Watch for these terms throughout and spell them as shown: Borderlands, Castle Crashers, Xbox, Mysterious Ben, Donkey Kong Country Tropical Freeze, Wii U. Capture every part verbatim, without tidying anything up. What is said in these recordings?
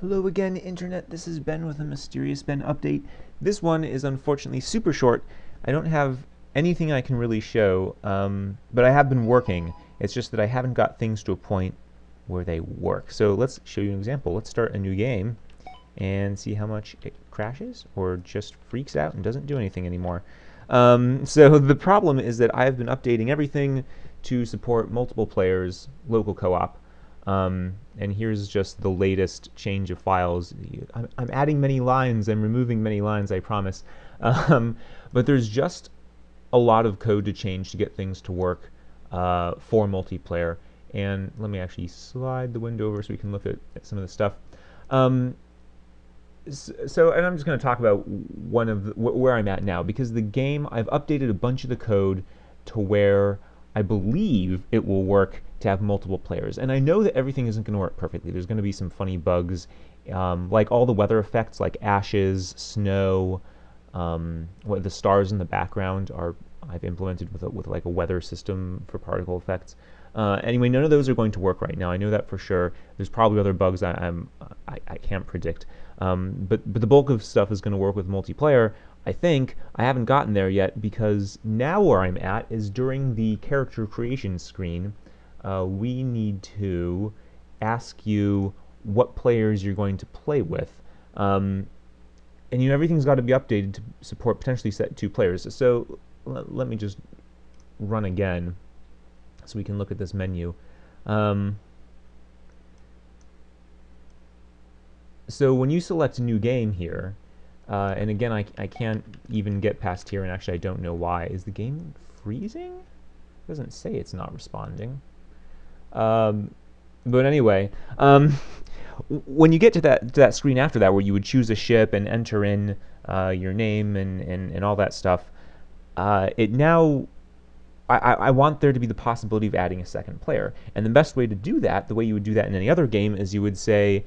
Hello again, Internet. This is Ben with a Mysterious Ben update. This one is unfortunately super short. I don't have anything I can really show, um, but I have been working. It's just that I haven't got things to a point where they work. So let's show you an example. Let's start a new game and see how much it crashes or just freaks out and doesn't do anything anymore. Um, so the problem is that I've been updating everything to support multiple players, local co-op. Um, and here's just the latest change of files. I'm, I'm adding many lines, I'm removing many lines, I promise. Um, but there's just a lot of code to change to get things to work uh, for multiplayer. And let me actually slide the window over so we can look at, at some of the stuff. Um, so, and I'm just going to talk about one of the, wh where I'm at now, because the game, I've updated a bunch of the code to where I believe it will work to have multiple players. And I know that everything isn't going to work perfectly. There's going to be some funny bugs, um, like all the weather effects, like ashes, snow, um, what the stars in the background are. I've implemented with a, with like a weather system for particle effects. Uh, anyway, none of those are going to work right now. I know that for sure. There's probably other bugs I, I'm I, I can't predict. Um, but but the bulk of stuff is going to work with multiplayer. I think I haven't gotten there yet, because now where I'm at is during the character creation screen. Uh, we need to ask you what players you're going to play with, um, and you know everything's got to be updated to support potentially set two players. So let me just run again so we can look at this menu. Um, so when you select a new game here, uh, and again I, I can't even get past here, and actually I don't know why. Is the game freezing? It doesn't say it's not responding. Um, but anyway, um, when you get to that to that screen after that, where you would choose a ship and enter in uh, your name and, and, and all that stuff, uh, it now I, I want there to be the possibility of adding a second player. And the best way to do that, the way you would do that in any other game, is you would say,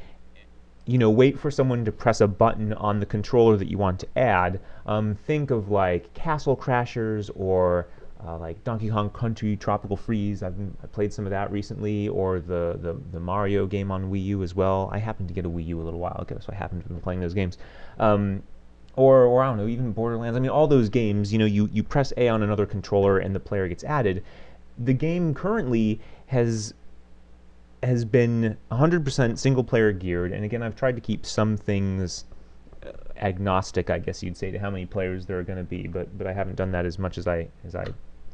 you know, wait for someone to press a button on the controller that you want to add. Um, think of like Castle Crashers or Uh, like Donkey Kong Country Tropical Freeze. I've been, I played some of that recently, or the, the the Mario game on Wii U as well. I happened to get a Wii U a little while ago, so I happened to have been playing those games. Um, or, or I don't know, even Borderlands. I mean, all those games, you know, you, you press A on another controller and the player gets added. The game currently has has been one hundred percent single-player geared, and again, I've tried to keep some things agnostic, I guess you'd say, to how many players there are going to be, but, but I haven't done that as much as I, as I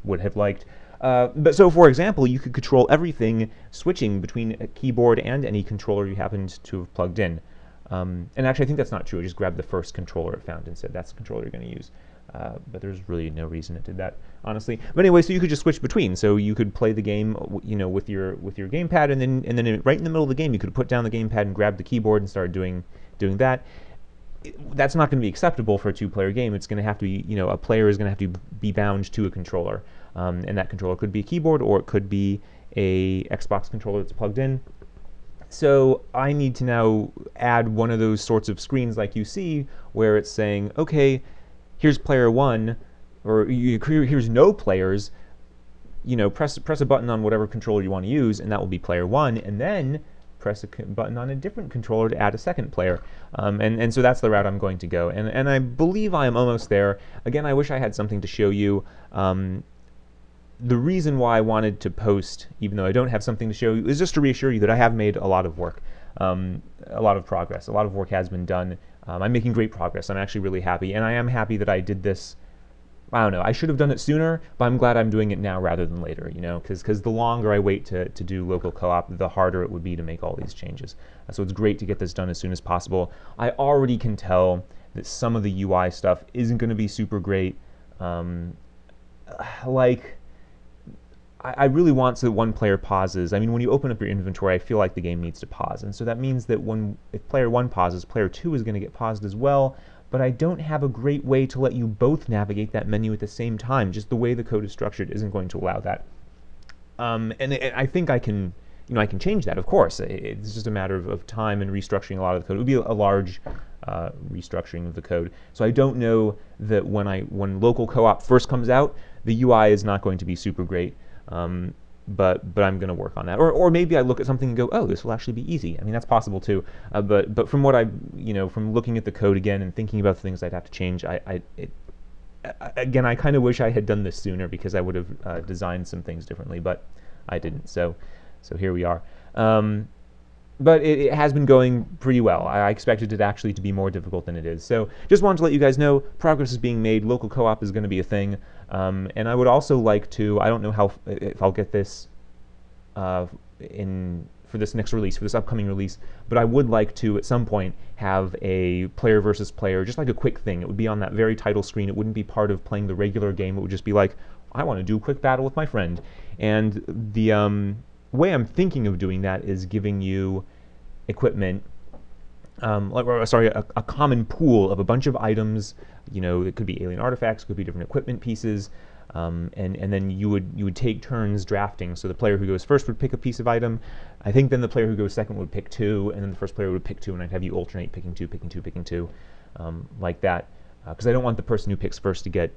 would have liked. Uh, but so, for example, you could control everything switching between a keyboard and any controller you happened to have plugged in. Um, and actually, I think that's not true. I just grabbed the first controller it found and said, that's the controller you're going to use. Uh, but there's really no reason it did that, honestly. But anyway, so you could just switch between. So you could play the game, you know, with your with your gamepad, and then and then in, right in the middle of the game, you could put down the gamepad and grab the keyboard and start doing doing that. That's not going to be acceptable for a two-player game. It's going to have to be, you know, a player is going to have to be bound to a controller, um, and that controller could be a keyboard, or it could be a Xbox controller that's plugged in. So I need to now add one of those sorts of screens like you see, where it's saying, okay, here's player one, or here's no players, you know, press, press a button on whatever controller you want to use, and that will be player one, and then press a button on a different controller to add a second player. Um, and, and so that's the route I'm going to go. And, and I believe I am almost there. Again, I wish I had something to show you. Um, the reason why I wanted to post, even though I don't have something to show you, is just to reassure you that I have made a lot of work, um, a lot of progress. A lot of work has been done. Um, I'm making great progress. I'm actually really happy. And I am happy that I did this. I don't know, I should have done it sooner, but I'm glad I'm doing it now rather than later, you know, because because the longer I wait to, to do local co-op, the harder it would be to make all these changes. Uh, so it's great to get this done as soon as possible. I already can tell that some of the U I stuff isn't going to be super great. Um, like, I, I really want so that one player pauses. I mean, when you open up your inventory, I feel like the game needs to pause. And so that means that when if player one pauses, player two is going to get paused as well. But I don't have a great way to let you both navigate that menu at the same time. Just the way the code is structured isn't going to allow that. Um, and, and I think I can, you know, I can change that, of course. It's just a matter of, of time and restructuring a lot of the code. It would be a large uh, restructuring of the code. So I don't know that when I when local co-op first comes out, the U I is not going to be super great. Um, but but I'm going to work on that. Or or maybe I look at something and go, oh, this will actually be easy. I mean, that's possible too. Uh, but but from what I, you know, from looking at the code again and thinking about the things I'd have to change, I, I it, again, I kind of wish I had done this sooner because I would have uh, designed some things differently, but I didn't. So so here we are. Um, But it, it has been going pretty well. I expected it actually to be more difficult than it is. So just wanted to let you guys know progress is being made. Local co-op is going to be a thing. Um, and I would also like to, I don't know how if I'll get this uh, in for this next release, for this upcoming release, but I would like to at some point have a player versus player, just like a quick thing. It would be on that very title screen. It wouldn't be part of playing the regular game. It would just be like, I want to do a quick battle with my friend. And the... Um, way I'm thinking of doing that is giving you equipment, um, like, sorry, a, a common pool of a bunch of items. You know, it could be alien artifacts, could be different equipment pieces, um, and and then you would you would take turns drafting. So the player who goes first would pick a piece of item. I think then the player who goes second would pick two, and then the first player would pick two, and I'd have you alternate picking two, picking two, picking two, um, like that, because uh, I don't want the person who picks first to get.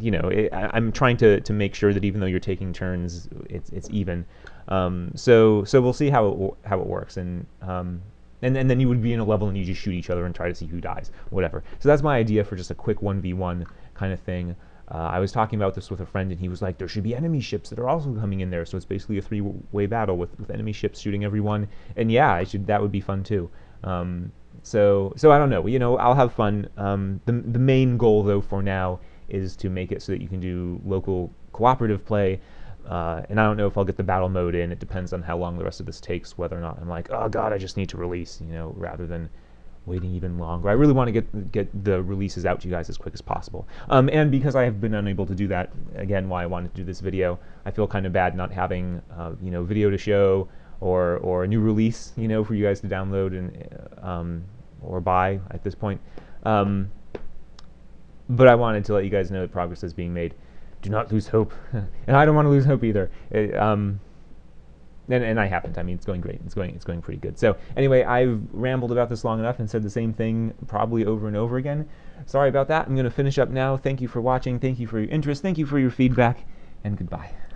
You know, it, I, I'm trying to, to make sure that even though you're taking turns, it's it's even. Um, so so we'll see how it, how it works, and um, and and then you would be in a level and you just shoot each other and try to see who dies, whatever. So that's my idea for just a quick one v one kind of thing. Uh, I was talking about this with a friend, and he was like, "There should be enemy ships that are also coming in there." So it's basically a three-way battle with, with enemy ships shooting everyone. And yeah, I should that would be fun too. Um, so so I don't know. You know, I'll have fun. Um, the the main goal though for now is to make it so that you can do local cooperative play, uh, and I don't know if I'll get the battle mode in. It depends on how long the rest of this takes, whether or not I'm like, oh god, I just need to release, you know, rather than waiting even longer. I really want to get get the releases out to you guys as quick as possible. Um, and because I have been unable to do that, again, why I wanted to do this video, I feel kind of bad not having, uh, you know, video to show or or a new release, you know, for you guys to download and um, or buy at this point. Um, But I wanted to let you guys know that progress is being made. Do not lose hope. And I don't want to lose hope either. It, um, and, and I haven't. I mean, it's going great. It's going, it's going pretty good. So anyway, I've rambled about this long enough and said the same thing probably over and over again. Sorry about that. I'm going to finish up now. Thank you for watching. Thank you for your interest. Thank you for your feedback. And goodbye.